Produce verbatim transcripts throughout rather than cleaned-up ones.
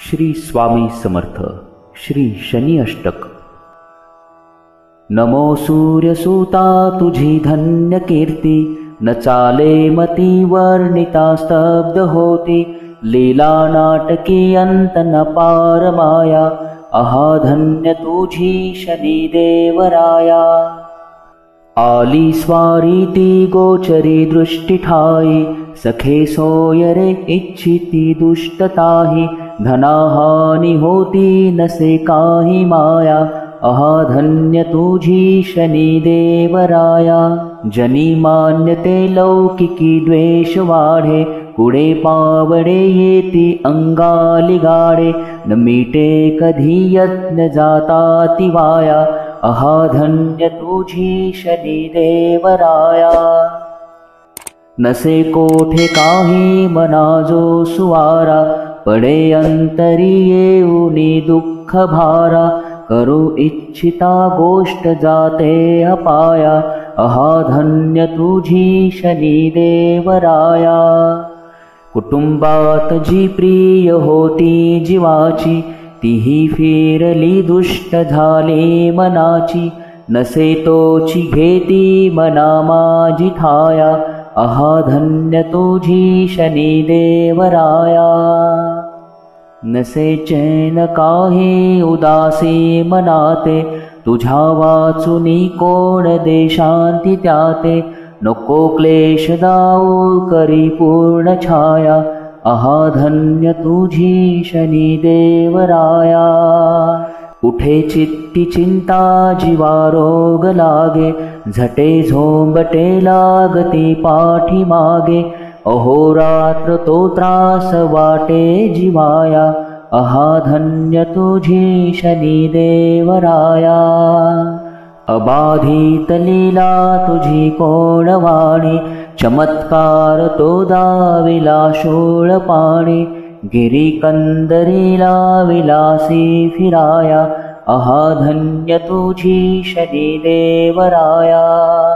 श्री स्वामी समर्थ। श्री शनि अष्टक। नमो सूर्यसुता तुझी धन्य कीर्ति, न चाले मती वर्णिता स्तब्ध होती। लीला नाटकी अंत न पार माया, अहा धन्य तुझी शनि देवराया। आली स्वारीती गोचरी दृष्टि ठाई, सखे सोयरे इच्छिती दुष्टताही। धना हानि होती न से काही माया, अहा धन्य तुझी शनि देवराया। जनी मान्यते लौकिकी द्वेष वाढे, कुडे पावडे येती अंगाली गाडे। न मीटे कधी यत्न जाता ती वाया, अहा धन्य तुझी शनि देवराया। नसे कोठे काही मना जो सुवारा, पडे अंतरी येऊनी दुःख भारा। करो इच्छिता गोष्ट जाते अपाया, अहा धन्य तुझी शनि देवराया। कुटुंबात जी प्रिय होती जीवाची, तिही फिरली दुष्ट झाले मनाची। नसे तोची घेती मना माझी ठाया, अहा धन्य तुझी शनि देवराया। नसे चैन काहे उदासी मनाते, तुझा वाचुनी कोण दे शांती त्याते। नको क्लेश दाऊ करी पूर्ण छाया, अहा धन्य तुझी शनि देवराया। उठे चित्ती चिंता जीवा रोग लागे, झटे झोंबटे लागती पाठी मागे। अहोरात्र तो त्रास वाटे जीवाया, अहा धन्य तुझी शनि देवराया। अबाधित लीला तुझी कोण वाणी, चमत्कार तो दाविला शूळ पाणी। गिरी कंदरीला विलासी फिराया, अहा धन्य तुझी शनि देवराया।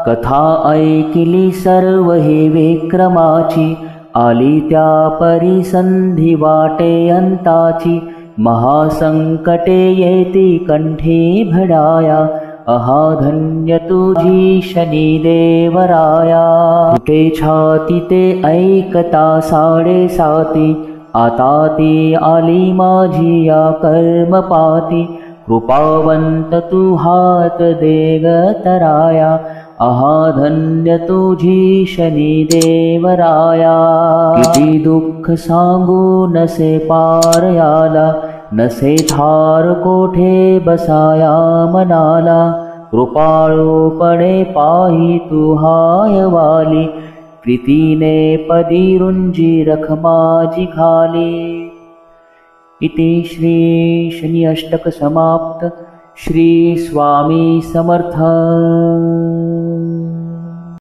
कथा ऐकिली सर्व ही विक्रमाची, आली त्या परिसंधी वाटे अंताची। महासंकटे येती कंठी भडाया, अहा धन्य तुझी शनि देवराया। कुठे छाती ते ऐकता साडेसाती, आता ती आली माझी या कर्म पाती। कृपावंत तू हात दे गतराया, अहा धन्य तुझी शनि देवराया। किती दुःख सांगू नसे पार आला, नसे थार कोठे बसाया मनाला। कृपाळूपणे पाही तू हायवाली, प्रीतीने पदी रुंजी रख माझी घाली। इति श्री शनि अष्टक समाप्त। श्री स्वामी समर्थ।